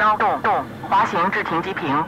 1动滑行至停机坪。